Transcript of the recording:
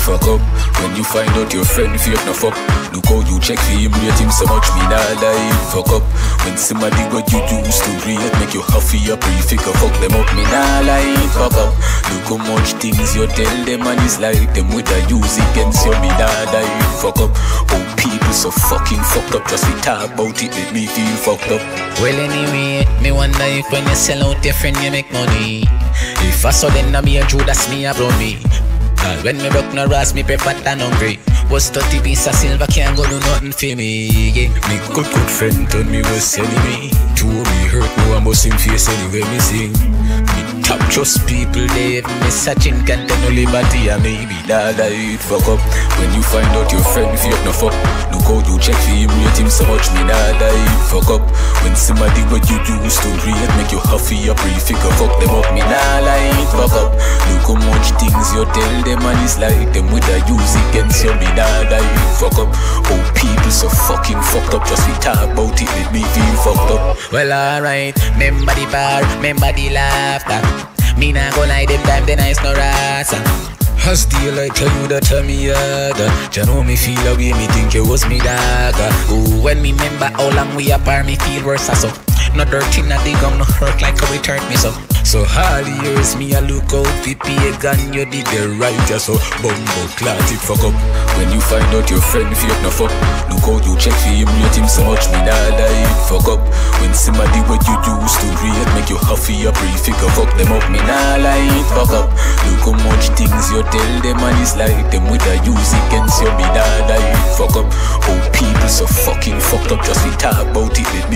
Fuck up when you find out your friend fake no fuck. Look how you check for him, rate him so much, me nah lie. Fuck up when somebody got you used to rate, make you half your prefigure, fuck them up, me nah lie. Fuck up, look how much things you tell them and it's like them with a use against you, me nah lie. Fuck up, oh people so fucking fucked up, just we talk about it make me feel fucked up. Well anyway, me wonder if when you sell out your friend you make money. If I saw them na me a Jew, that's me a Brummy. When me broke no rust, me prepared and hungry. Was 30 piece of silver, can't go do nothing for me, yeah. Me good friend told me was enemy. Two me hurt, no I must in face anyway me sing. Me top trust people, they me searching, can't tell no liberty and maybe that I fuck up. When you find out your friend fake no fuck, look how you check for him, rate him so much, me that I fuck up. When somebody got you used to rate, make you huffy up, refigure, fuck them up, me nah lie, fuck up. Look how much things you tell them and it's like them with a use against you, me nah lie, fuck up. Oh people so fucking fucked up, just we talk about it, make me feel fucked up. Well alright, remember the bar, remember the laughter. Me nah go like them time, then I no rasa. As still I tell you that I'm yada. You know me feel away, me think you was me dagger. Ooh, when me remember how long we apart, me feel worse as so. No dirty, not dig on, no hurt like how it hurt me so. So all the years me a look out, pipi a gun, you did the right, just so bumbo clad it fuck up. When you find out your friend fake no fuck, look how you check for him, rate him so much, me nah lie, fuck up. When somebody what you used to rate, make you huffy up, refigure, fuck them up, me nah lie, fuck up. Look how much things you tell them and it's like them with a use against you, me nah lie, fuck up. Oh people so fucking fucked up, just we talk about it,